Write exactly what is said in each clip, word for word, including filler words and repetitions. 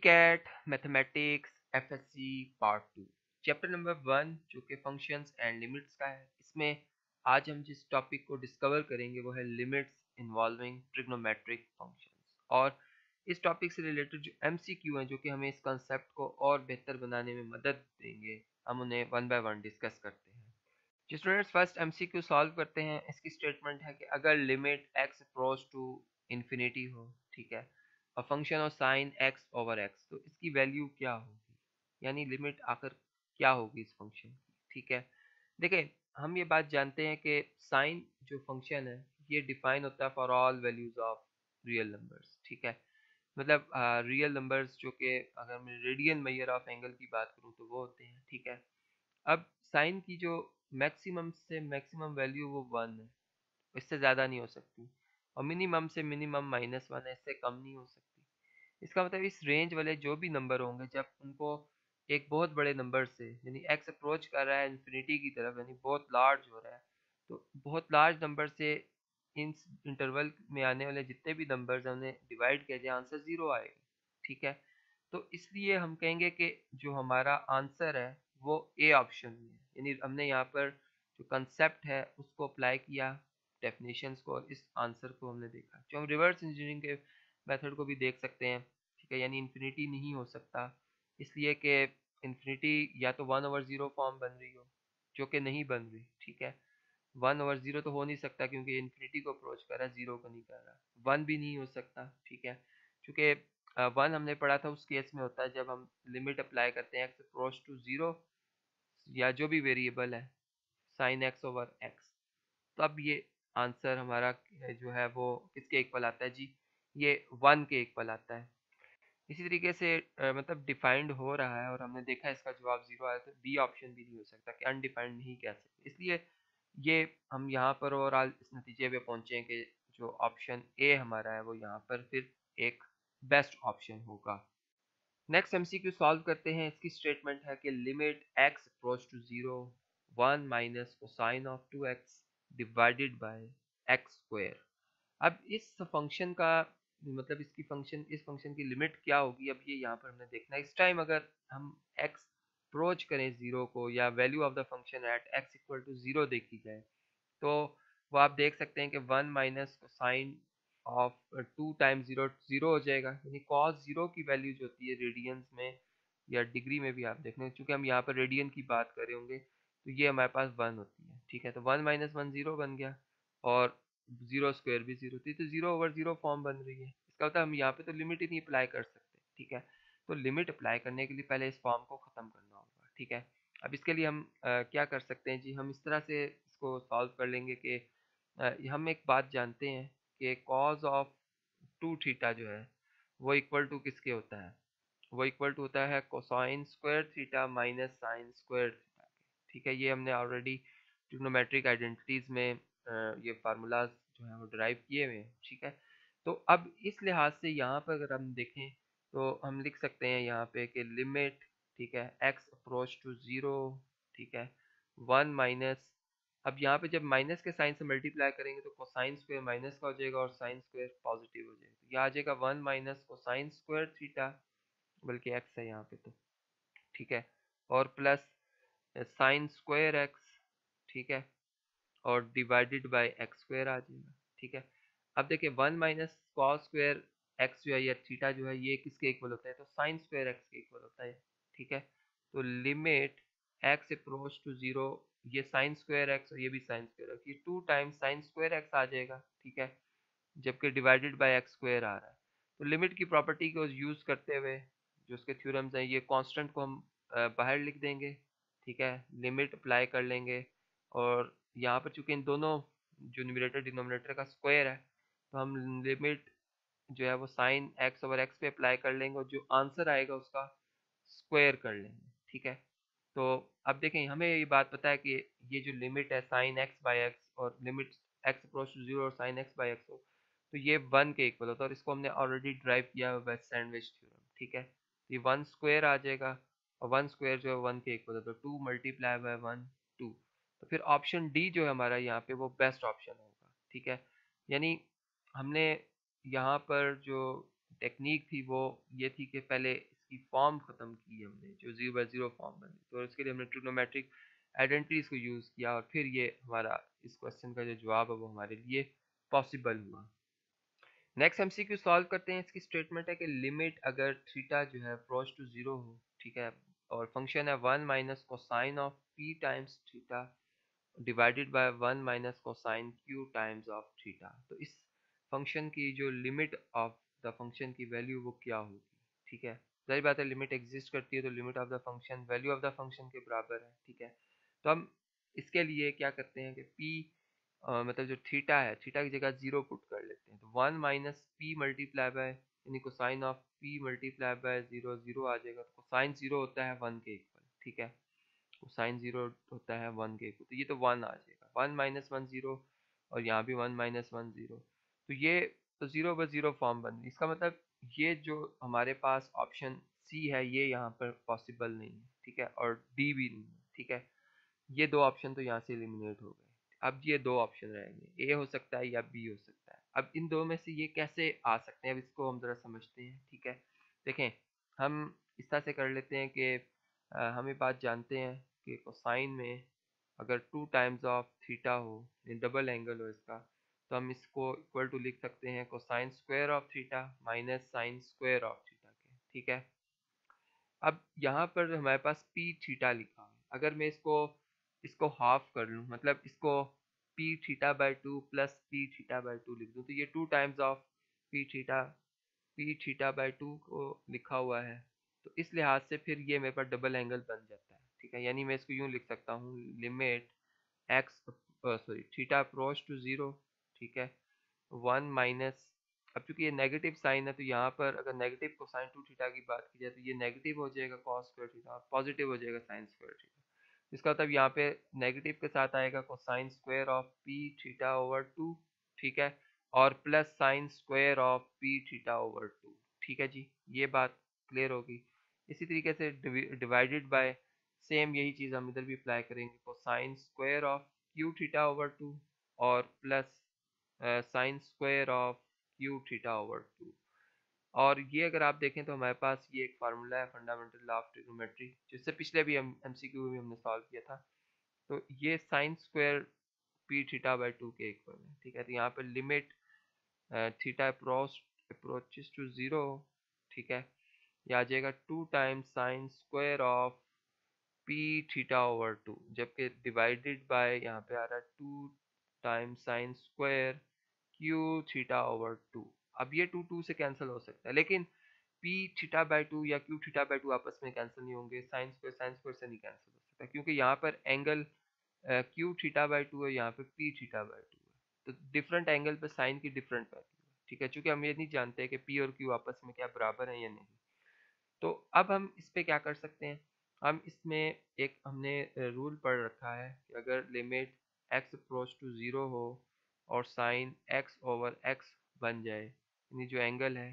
look at mathematics F S C part two chapter number one जो कि functions and limits का है। इसमें आज हम जिस टॉपिक को डिस्कवर करेंगे वो है लिमिट्स इन्वॉल्विंग ट्रिग्नोमेट्रिक फंक्शंस, और इस टॉपिक से रिलेटेड जो एम सी क्यू हैं जो कि हमें इस कंसेप्ट को और बेहतर बनाने में मदद देंगे, हम उन्हें वन बाय वन डिस्कस करते हैं। जो students first M C Q solve करते हैं, इसकी स्टेटमेंट है कि अगर limit x approach to infinity हो, ठीक है, और फंक्शन और साइन एक्स ओवर एक्स, तो इसकी वैल्यू क्या होगी, यानी लिमिट आकर क्या होगी इस फंक्शन की, ठीक है। देखिए हम ये बात जानते हैं कि साइन जो फंक्शन है ये डिफाइन होता है for all values of real numbers, ठीक है, मतलब रियल नंबर्स जो कि अगर मैं रेडियन मेजर ऑफ एंगल की बात करूँ तो वो होते हैं, ठीक है। अब साइन की जो मैक्सिमम से मैक्सिमम वैल्यू वो वन है, इससे ज़्यादा नहीं हो सकती, और मिनिमम से मिनिमम माइनस वन है, इससे कम नहीं हो सकती। इसका मतलब इस रेंज वाले जो भी नंबर होंगे जब उनको एक बहुत बड़े नंबर से यानी एक्स अप्रोच कर रहा है इन्फिनिटी की तरफ, यानी बहुत लार्ज हो रहा है, तो बहुत लार्ज नंबर से इन इंटरवल में आने वाले जितने भी नंबर्स हैं उन्हें डिवाइड किया जाए आंसर ज़ीरो आएगा, ठीक है। तो इसलिए हम कहेंगे कि जो हमारा आंसर है वो ए ऑप्शन में है, यानी हमने यहाँ पर जो कंसेप्ट है उसको अप्लाई किया डेफिनेशंस को और इस आंसर को हमने देखा। जो हम रिवर्स इंजीनियरिंग के मेथड को भी देख सकते हैं, ठीक है, यानी इन्फिनिटी नहीं हो सकता, इसलिए कि इन्फिनिटी या तो वन ओवर ज़ीरो फॉर्म बन रही हो जो कि नहीं बन रही, ठीक है, वन ओवर ज़ीरो तो हो नहीं सकता क्योंकि इन्फिनिटी को अप्रोच कर रहा है, ज़ीरो को नहीं कर रहा, वन भी नहीं हो सकता, ठीक है, क्योंकि वन हमने पढ़ा था उस केस में होता है जब हम लिमिट अप्लाई करते हैं एक्स अप्रोच टू ज़ीरो या जो भी वेरिएबल है साइन एक्स ओवर एक्स। तो अब ये आंसर हमारा जो है वो किसके इक्वल आता है जी, ये वन के इक्वल आता है। इसी तरीके से आ, मतलब डिफाइंड हो रहा है और हमने देखा इसका जवाब जीरो आया, तो बी ऑप्शन भी नहीं हो सकता कि अनडिफाइंड नहीं कह सकते, इसलिए ये हम यहाँ पर ओवरऑल इस नतीजे पे पहुँचे हैं कि जो ऑप्शन ए हमारा है वो यहाँ पर फिर एक बेस्ट ऑप्शन होगा। Next M C Q solve करते हैं, इसकी स्टेटमेंट है कि limit x approach to zero one minus cosine of two x divided by x square. अब इस फंक्शन का मतलब इसकी फंक्शन इस फंक्शन की लिमिट क्या होगी, अब ये यहाँ पर हमने देखना है। इस टाइम अगर हम एक्स अप्रोच करें ज़ीरो को या value of the function at x equal to zero देखी जाए तो वो आप देख सकते हैं कि one minus cosine of two time zero zero हो जाएगा, यानी कॉस ज़ीरो की वैल्यू जो होती है रेडियंस में या डिग्री में भी आप देख लें, चूँकि हम यहाँ पर रेडियन की बात कर रहे होंगे तो ये हमारे पास वन होती है, ठीक है, तो वन माइनस वन ज़ीरो बन गया और ज़ीरो स्क्वायर भी ज़ीरो होती है, तो ज़ीरो ओवर ज़ीरो फॉर्म बन रही है। इसका मतलब हम यहाँ पे तो लिमिट ही नहीं अप्लाई कर सकते, ठीक है, तो लिमिट अप्लाई करने के लिए पहले इस फॉर्म को ख़त्म करना होगा, ठीक है। अब इसके लिए हम आ, क्या कर सकते हैं जी, हम इस तरह से इसको सॉल्व कर लेंगे कि आ, हम एक बात जानते हैं कि कॉज ऑफ टू थीटा जो है वो इक्वल टू किसके होता है, वो इक्वल टू होता है cosine square theta minus sine square, ठीक है। ये हमने ऑलरेडी ट्रिग्नोमेट्रिक आइडेंटिटीज़ में ये फार्मूलाज जो है वो डराइव किए हुए हैं, ठीक है। तो अब इस लिहाज से यहाँ पर अगर हम देखें तो हम लिख सकते हैं यहाँ पे कि लिमिट, ठीक है, एक्स अप्रोच टू ज़ीरो, ठीक है, वन माइनस, अब यहाँ पे जब माइनस के साइन से मल्टीप्लाई करेंगे तो कोसाइन स्क्वायर माइनस का हो जाएगा और साइन स्क्वायर पॉजिटिव हो जाएगा, यह आ जाएगा one minus cosine square theta, बल्कि एक्स है यहाँ पे तो, ठीक है, और प्लस साइन स्क्वायर एक्स, ठीक है, और डिवाइडेड बाय एक्स स्क्वायर आ जाएगा, ठीक है। अब देखिए one minus cos square x जो है या थीटा जो है ये किसके इक्वल होता है, तो साइन स्क्वायर एक्स के इक्वल होता है, ठीक है। तो limit x approach to zero, ये साइन स्क्वायर एक्स और ये भी साइन स्क्वायर एक्स, ये two times sine square x आ जाएगा, ठीक है, जबकि डिवाइडेड बाय एक्स स्क्वायर आ रहा है। तो लिमिट की प्रॉपर्टी को यूज़ करते हुए जो उसके थ्योरम्स हैं ये कॉन्स्टेंट को हम बाहर लिख देंगे, ठीक है, लिमिट अप्लाई कर लेंगे, और यहाँ पर चूंकि इन दोनों जो न्यूमरेटर डिनोमिनेटर का स्क्वायर है तो हम लिमिट जो है वो साइन एक्स ओवर एक्स पे अप्लाई कर लेंगे और जो आंसर आएगा उसका स्क्वायर कर लेंगे, ठीक है। तो अब देखें हमें ये बात पता है कि ये जो लिमिट है साइन एक्स बाई एक्स और limit x approach to zero और साइन एक्स बाई एक्स हो तो ये वन के इक्वल होता है, और इसको हमने ऑलरेडी ड्राइव किया है सैंडविच थ्योरम, ठीक है। ये वन स्क्वायर आ जाएगा और वन स्क्वायर जो है वन के इक्वल होता है, two multiply by one two, तो फिर ऑप्शन डी जो है हमारा यहाँ पे वो बेस्ट ऑप्शन होगा, ठीक है। यानी हमने यहाँ पर जो टेक्निक थी वो ये थी कि पहले इसकी फॉर्म ख़त्म की हमने, जो जीरो बाई ज़ीरो फॉर्म बनी, तो इसके लिए हमने ट्रिग्नोमेट्रिक आइडेंटिटीज़ को यूज़ किया और फिर ये हमारा इस क्वेश्चन का जो जवाब है वो हमारे लिए पॉसिबल हुआ। नेक्स्ट एमसीक्यू सॉल्व करते हैं। इसकी स्टेटमेंट है कि लिमिट अगर थीटा जो है अप्रोच टू जीरो हो, ठीक है, और फंक्शन है one minus cosine of P times theta divided by one minus cosine Q times of theta, तो इस फंक्शन की जो लिमिट ऑफ द फंक्शन की वैल्यू वो क्या होगी, ठीक है। जाहिर बात है लिमिट एग्जिस्ट करती है तो limit of the function value of the function के बराबर है, ठीक है। तो हम इसके लिए क्या करते हैं कि पी Uh, मतलब जो थीटा है, थीटा की जगह जीरो पुट कर लेते हैं, तो one minus P multiply by यानी cosine of P multiply by zero zero आ जाएगा, तो कोसाइन जीरो होता है वन के इक्वल, ठीक है, कोसाइन जीरो होता है वन के इक्वल, तो ये तो वन आ जाएगा, वन माइनस वन जीरो और यहाँ भी वन माइनस वन जीरो, तो ये तो जीरो बाय जीरो फॉर्म बन गई। इसका मतलब ये जो हमारे पास ऑप्शन सी है ये यहाँ पर पॉसिबल नहीं है, ठीक है, और डी भी नहीं है, ठीक है, ये दो ऑप्शन तो यहाँ से एलिमिनेट हो गए। अब ये दो ऑप्शन रहेंगे, ए हो सकता है या बी हो सकता है। अब इन दो में से ये कैसे आ सकते हैं, अब इसको हम ज़रा समझते हैं, ठीक है। देखें हम इस तरह से कर लेते हैं कि हम ये बात जानते हैं कि कोसाइन में अगर टू टाइम्स ऑफ थीटा हो, डबल एंगल हो इसका, तो हम इसको इक्वल टू लिख सकते हैं cosine square of theta minus sine square of theta के, ठीक है। अब यहाँ पर हमारे पास पी थीटा लिखा है, अगर मैं इसको इसको हाफ कर लूँ, मतलब इसको P theta by two plus P theta by two लिख दूँ, तो ये two times of P theta P theta by two को लिखा हुआ है, तो इस लिहाज से फिर ये मेरे पास डबल एंगल बन जाता है, ठीक है। यानी मैं इसको यूँ लिख सकता हूँ limit x sorry theta approach to zero, ठीक है, वन माइनस, अब चूँकि ये नेगेटिव साइन है तो यहाँ पर अगर नेगेटिव को साइन टू थीटा की बात की जाए तो ये नेगेटिव हो जाएगा कॉस स्क्वायर थीटा, पॉजिटिव हो जाएगा साइन स्क्वायर थीटा, इसका मतलब यहाँ पे नेगेटिव के साथ आएगा cosine square of P theta over two, ठीक है, और plus sine square of P theta over two, ठीक है जी, ये बात क्लियर होगी। इसी तरीके से डिवाइडेड बाय सेम यही चीज़ हम इधर भी अप्लाई करेंगे, cosine square of Q theta over two और plus sine square of Q theta over two, और ये अगर आप देखें तो हमारे पास ये एक फार्मूला है फंडामेंटल लॉ ऑफ ट्रिग्नोमेट्री, जिससे पिछले भी हम एमसीक्यू में हमने सॉल्व किया था, तो ये sine square P theta by two के इक्वल है, ठीक है। तो यहाँ पर limit theta approach approaches to zero, ठीक है, यह आ जाएगा two times sine square of P theta over two, जबकि डिवाइडेड बाय यहाँ पे आ रहा है two times sine square Q theta over two. अब ये टू टू से कैंसिल हो सकता है, लेकिन पी थीटा बाई टू या क्यू थीटा बाई टू आपस में कैंसिल नहीं होंगे, साइन स्क्वायर साइन स्क्वायर से नहीं कैंसिल हो सकता, क्योंकि यहाँ पर angle Q theta by two है, यहाँ पर पी थीटा बाई टू है, तो डिफरेंट एंगल पर साइन की डिफरेंट वैल्यू है, ठीक है, चूँकि हम ये नहीं जानते कि पी और क्यू आपस में क्या बराबर है या नहीं। तो अब हम इस पर क्या कर सकते हैं, हम इसमें एक हमने रूल पढ़ रखा है कि अगर limit x approach to zero हो और साइन एक्स ओवर एक्स बन जाए, यानी जो एंगल है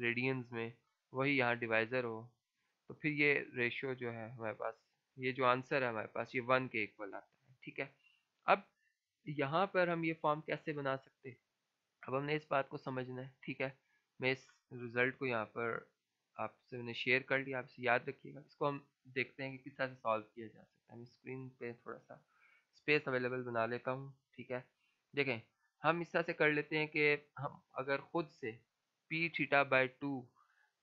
रेडियंस में वही यहाँ डिवाइज़र हो, तो फिर ये रेशियो जो है हमारे पास, ये जो आंसर है हमारे पास, ये वन के इक्वल आता है, ठीक है। अब यहाँ पर हम ये फॉर्म कैसे बना सकते हैं, अब हमने इस बात को समझना है, ठीक है। मैं इस रिज़ल्ट को यहाँ पर आपसे मैंने शेयर कर लिया, आपसे याद रखिएगा, इसको हम देखते हैं कि किस तरह से सॉल्व किया जा सकता है। मैं स्क्रीन पर थोड़ा सा स्पेस अवेलेबल बना लेता हूँ, ठीक है। देखें हम इस तरह से कर लेते हैं कि हम अगर ख़ुद से पी थीटा बाई टू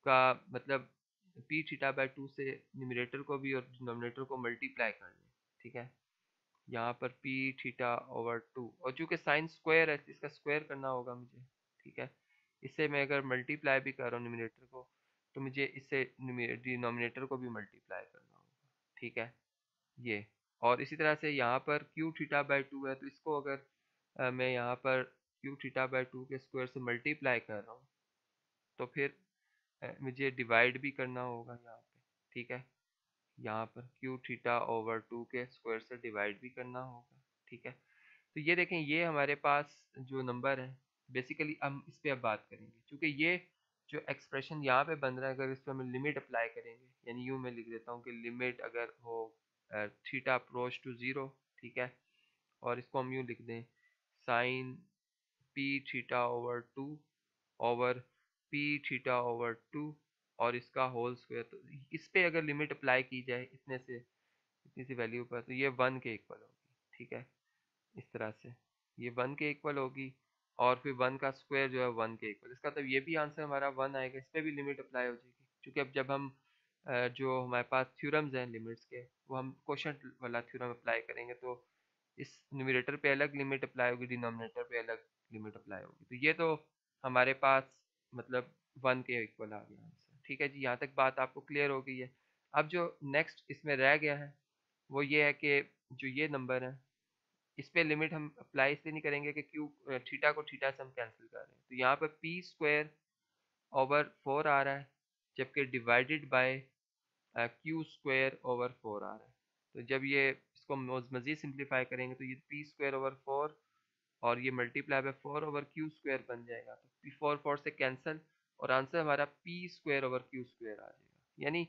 का मतलब पी थीटा बाई टू से न्यूमरेटर को भी और डिनोमिनेटर को मल्टीप्लाई कर लें, ठीक है, यहाँ पर पी थीटा ओवर टू, और चूँकि साइन स्क्वायर है इसका स्क्वायर करना होगा मुझे, ठीक है। इससे मैं अगर मल्टीप्लाई भी कर रहा हूँ न्यूमरेटर को, तो मुझे इससे डिनोमिनेटर को भी मल्टीप्लाई करना होगा, ठीक है, ये। और इसी तरह से यहाँ पर क्यू थीटा बाई टू है, तो इसको अगर Uh, मैं यहाँ पर क्यू थीटा बाई टू के स्क्वायर से मल्टीप्लाई कर रहा हूँ, तो फिर uh, मुझे डिवाइड भी करना होगा यहाँ पे, ठीक है, यहाँ पर क्यू थीटा ओवर टू के स्क्वायर से डिवाइड भी करना होगा, ठीक है। तो ये देखें ये हमारे पास जो नंबर है, बेसिकली हम इस पर अब बात करेंगे, क्योंकि ये जो एक्सप्रेशन यहाँ पे बन रहा है अगर इस पर हम लिमिट अप्लाई करेंगे, यानी यूँ मैं लिख देता हूँ कि लिमिट अगर हो थीटा अप्रोच टू ज़ीरो, ठीक है, और इसको हम यूँ लिख दें sine P theta over two over P theta over two और इसका होल स्क्वायर। तो इस पर अगर लिमिट अप्लाई की जाए इतने से इतनी सी वैल्यू पर तो ये वन के इक्वल होगी। ठीक है, इस तरह से ये वन के इक्वल होगी और फिर वन का स्क्वायर जो है वन के इक्वल। इसका तब ये भी आंसर हमारा वन आएगा। इस पर भी लिमिट अप्लाई हो जाएगी क्योंकि अब जब हम जो हमारे पास थ्योरम्स हैं लिमिट्स के वो हम क्वोशंट वाला थ्योरम अप्लाई करेंगे तो इस न्यूमरेटर पे अलग लिमिट अप्लाई होगी, डिनोमिनेटर पे अलग लिमिट अप्लाई होगी। तो ये तो हमारे पास मतलब वन के इक्वल आ गया आंसर। ठीक है जी, यहाँ तक बात आपको क्लियर हो गई है। अब जो नेक्स्ट इसमें रह गया है वो ये है कि जो ये नंबर है इस पर लिमिट हम अप्लाई इसलिए नहीं करेंगे कि क्यू थीटा को थीटा से हम कैंसिल कर रहे हैं। तो यहाँ पर पी स्क्वायर ओवर फोर आ रहा है जबकि divided by Q square over four आ रहा है। तो जब ये इसको मज़ीद सिंप्लीफाई करेंगे तो ये पी स्क्वायर ओवर फोर और ये multiply by four over Q square बन जाएगा। तो पी फोर फोर से कैंसिल और आंसर हमारा P square over Q square आ जाएगा। यानी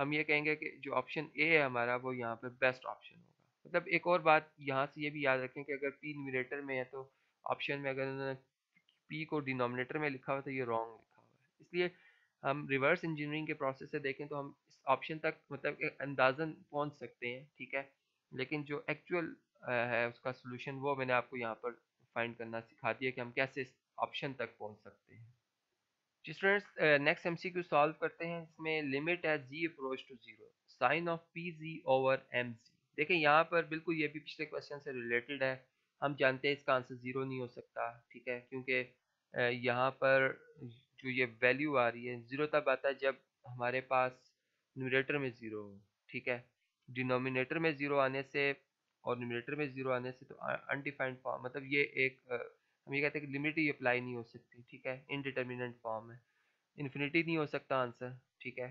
हम ये कहेंगे कि जो ऑप्शन ए है हमारा वो यहाँ पर बेस्ट ऑप्शन होगा। मतलब एक और बात यहाँ से ये भी याद रखें कि अगर पी न्यूमरेटर में है तो ऑप्शन में अगर उन्होंने पी को डिनोमिनेटर में लिखा हुआ तो ये रॉन्ग लिखा हुआ है। इसलिए हम रिवर्स इंजीनियरिंग के प्रोसेस से देखें तो हम इस ऑप्शन तक मतलब अंदाजन पहुँच सकते हैं। ठीक है, लेकिन जो एक्चुअल है उसका सोल्यूशन वो मैंने आपको यहाँ पर फाइंड करना सिखा दिया कि हम कैसे इस ऑप्शन तक पहुँच सकते हैं। जी स्टूडेंट्स, नेक्स्ट एमसीक्यू सॉल्व करते हैं। इसमें लिमिट है G approach to zero sine of P G over M G. देखें यहाँ पर बिल्कुल ये भी पिछले क्वेश्चन से रिलेटेड है। हम जानते हैं इसका आंसर ज़ीरो नहीं हो सकता। ठीक है, क्योंकि यहाँ पर जो ये वैल्यू आ रही है ज़ीरो तब आता है जब हमारे पास न्यूमरेटर में ज़ीरो हो। ठीक है, डिनोमिनेटर में ज़ीरो आने से और न्यूमरेटर में ज़ीरो आने से तो अनडिफाइंड फॉर्म मतलब ये एक हम ये कहते हैं कि लिमिट ही अप्लाई नहीं हो सकती। ठीक है, इनडिटर्मिनेंट फॉर्म है, इन्फिनिटी नहीं हो सकता आंसर। ठीक है,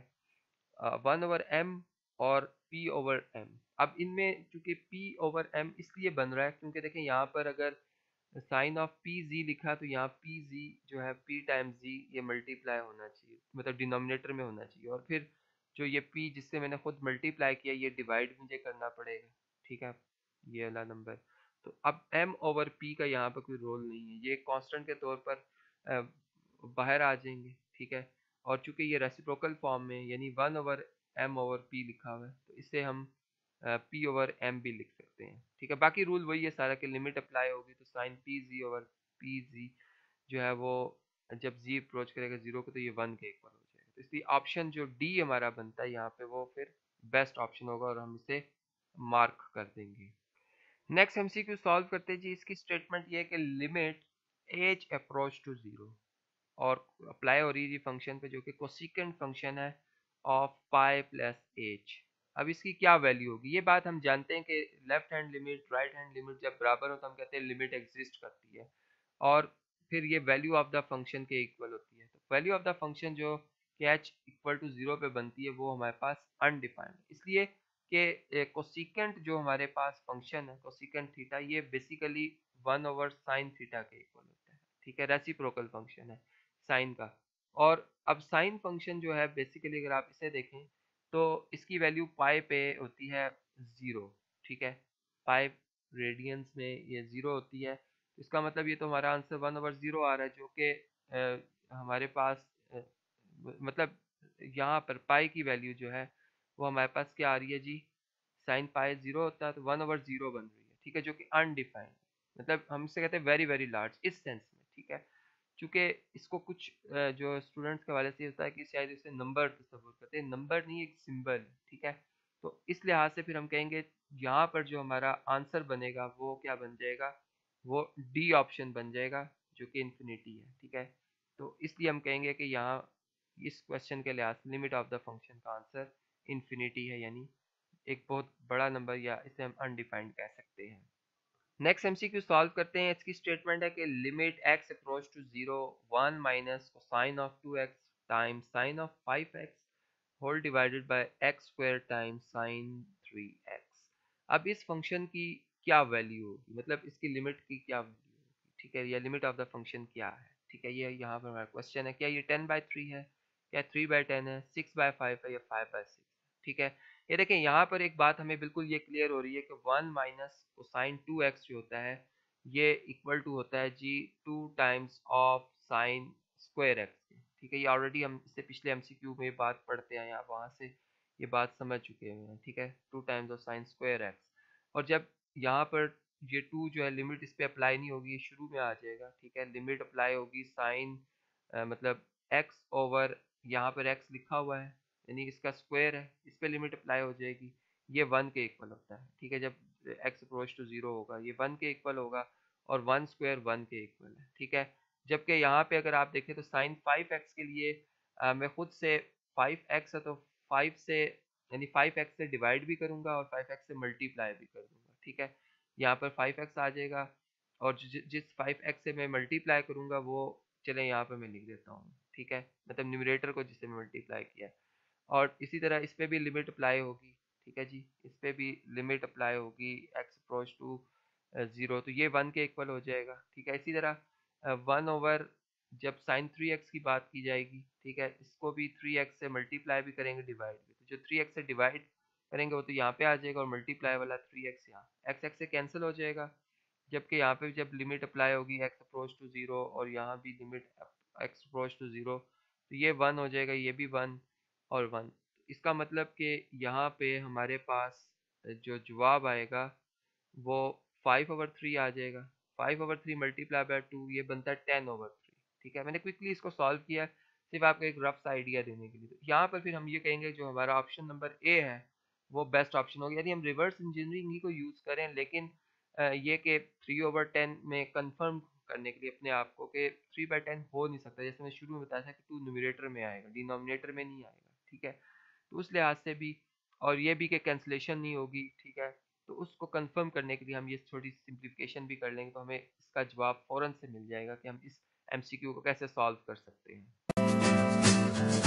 वन ओवर एम और पी ओवर एम। अब इनमें चूंकि पी ओवर एम इसलिए बन रहा है क्योंकि देखें यहाँ पर अगर साइन ऑफ पी जी लिखा तो यहाँ पी जी जो है पी टाइम जी ये मल्टीप्लाई होना चाहिए मतलब डिनोमिनेटर में होना चाहिए और फिर जो ये पी जिससे मैंने खुद मल्टीप्लाई किया ये डिवाइड मुझे करना पड़ेगा। ठीक है, ये वाला नंबर। तो अब एम ओवर पी का यहाँ पर कोई रोल नहीं है, ये कॉन्स्टेंट के तौर पर बाहर आ जाएंगे। ठीक है, और चूंकि ये रेसिप्रोकल फॉर्म में यानी one over m over p लिखा हुआ है तो इसे हम p ओवर m भी लिख सकते हैं। ठीक है, बाकी रूल वही है सारा कि लिमिट अप्लाई होगी तो sine P G over P G जो है वो जब जी अप्रोच करेगा जीरो को तो ये वन के इक्वल हो जाएगा। तो इसलिए ऑप्शन जो डी हमारा बनता है यहाँ पे वो फिर बेस्ट ऑप्शन होगा और हम इसे मार्क कर देंगे। Next M C Q solve करते हैं जी। इसकी स्टेटमेंट ये है कि limit H approach to zero और अप्लाई हो रही है फंक्शन पे जो कि कोसिकेंट फंक्शन है ऑफ पाई प्लस एच। अब इसकी क्या वैल्यू होगी ये बात हम जानते हैं कि left hand limit right hand limit जब बराबर हो तो हम कहते हैं लिमिट एग्जिस्ट करती है और फिर ये वैल्यू ऑफ द फंक्शन के इक्वल होती है। तो वैल्यू ऑफ द फंक्शन जो एच इक्वल टू जीरो पे बनती है वो हमारे पास अनडिफाइंड, इसलिए कि कोसिकेंट जो हमारे पास फंक्शन है कोसिकेंट थीटा ये basically one over sine theta के इक्वल होता है। ठीक है, रेसिप्रोकल फंक्शन है साइन का। और अब साइन फंक्शन जो है बेसिकली अगर आप इसे देखें तो इसकी वैल्यू पाई पे होती है ज़ीरो। ठीक है, पाई रेडियंस में ये ज़ीरो होती है। इसका मतलब ये तो हमारा आंसर वन ओवर ज़ीरो आ रहा है जो कि हमारे पास आ, मतलब यहाँ पर पाई की वैल्यू जो है वो हमारे पास क्या आ रही है जी साइन पाई ज़ीरो होता है तो वन ओवर ज़ीरो बन रही है। ठीक है, जो कि अनडिफाइंड मतलब हम इसे कहते हैं वेरी वेरी लार्ज इस सेंस में। ठीक है, चूँकि इसको कुछ जो स्टूडेंट्स के हवाले से होता है कि शायद इसे नंबर तस्वुर करते हैं, नंबर नहीं एक सिंबल। ठीक है, तो इस लिहाज से फिर हम कहेंगे यहाँ पर जो हमारा आंसर बनेगा वो क्या बन जाएगा वो डी ऑप्शन बन जाएगा जो कि इन्फिनिटी है। ठीक है, तो इसलिए हम कहेंगे कि यहाँ इस क्वेश्चन के लिहाज से लिमिट ऑफ द फंक्शन का आंसर इन्फिनिटी है यानी एक बहुत बड़ा नंबर या इसे हम अनडिफाइंड कह सकते हैं। नेक्स्ट एमसीक्यू सॉल्व करते हैं। इसकी स्टेटमेंट है कि limit x approach to zero one minus cosine of two x time sine of five x whole divided by x square time sine three x. अब इस फंक्शन की क्या वैल्यू होगी मतलब इसकी लिमिट की क्या वैल्यू होगी। ठीक है, या लिमिट ऑफ द फंक्शन क्या है। ठीक है, ये यहाँ पर हमारा क्वेश्चन है क्या ये टेन बाई थ्री है, क्या थ्री बाई टेन है, सिक्स बाई फाइव है या फाइव बाई सिक्स। ठीक है, ये देखें यहाँ पर एक बात हमें बिल्कुल ये क्लियर हो रही है कि one minus cosine two x जो होता है ये इक्वल टू होता है जी two times of sine square x के। ठीक है, ये ऑलरेडी हम इससे पिछले एमसीक्यू में बात पढ़ते हैं, आप वहाँ से ये बात समझ चुके हुए हैं। ठीक है, two times of sine square x, और जब यहाँ पर ये टू जो है लिमिट इस पर अप्लाई नहीं होगी, शुरू में आ जाएगा। ठीक है, लिमिट अप्लाई होगी साइन मतलब एक्स ओवर, यहाँ पर एक्स लिखा हुआ है यानी इसका स्क्वायर है, इस पर लिमिट अप्लाई हो जाएगी, ये वन के इक्वल होता है। ठीक है, जब एक्स अप्रोच टू जीरो होगा ये वन के इक्वल होगा, और वन स्क्वायर वन के इक्वल है। ठीक है, जबकि यहाँ पे अगर आप देखें तो साइन फाइव एक्स के लिए आ, मैं खुद से फाइव एक्स है तो फाइव से यानी फाइव एक्स से डिवाइड भी करूँगा और फाइव एक्स से मल्टीप्लाई भी कर दूँगा। ठीक है, यहाँ पर फाइव एक्स आ जाएगा, और जि, जिस फाइव एक्स से मैं मल्टीप्लाई करूँगा वो चले यहाँ पर मैं लिख देता हूँ। ठीक है, मतलब न्यूमरेटर को जिससे मल्टीप्लाई किया, और इसी तरह इस पर भी लिमिट अप्लाई होगी। ठीक है जी, इस पर भी लिमिट अप्लाई होगी एक्स अप्रोच टू ज़ीरो, तो ये वन के इक्वल हो जाएगा। ठीक है, इसी तरह वन ओवर जब साइन थ्री एक्स की बात की जाएगी, ठीक है, इसको भी थ्री एक्स से मल्टीप्लाई भी करेंगे डिवाइड भी, तो जो थ्री एक्स से डिवाइड करेंगे वो तो यहाँ पे आ जाएगा, और मल्टीप्लाई वाला थ्री एक्स यहाँ एक्स एक्स से कैंसिल हो जाएगा। जबकि यहाँ पे जब लिमिट अप्लाई होगी एक्स अप्रोच टू ज़ीरो, और यहाँ भी limit x approach to zero, तो ये वन हो जाएगा, ये भी वन और वन। इसका मतलब कि यहाँ पे हमारे पास जो जवाब आएगा वो फाइव ओवर थ्री आ जाएगा, five over three multiply by two ये बनता है टेन ओवर थ्री। ठीक है, मैंने क्विकली इसको सॉल्व किया सिर्फ आपको एक रफ सा आइडिया देने के लिए। तो यहाँ पर फिर हम ये कहेंगे जो हमारा ऑप्शन नंबर ए है वो बेस्ट ऑप्शन होगा, यानी हम रिवर्स इंजीनियरिंग ही को यूज़ करें, लेकिन ये कि थ्री ओवर टेन में कन्फर्म करने के लिए अपने आप को कि थ्री बाई टेन हो नहीं सकता, जैसे मैं शुरू में बताया था कि टू न्यूमरेटर में आएगा, डिनोमिनेटर में नहीं आएगा। ठीक है, तो उस लिहाज से भी, और ये भी कि कैंसिलेशन नहीं होगी। ठीक है, तो उसको कंफर्म करने के लिए हम ये छोटी सिंप्लीफिकेशन भी कर लेंगे, तो हमें इसका जवाब फौरन से मिल जाएगा कि हम इस एमसीक्यू को कैसे सॉल्व कर सकते हैं।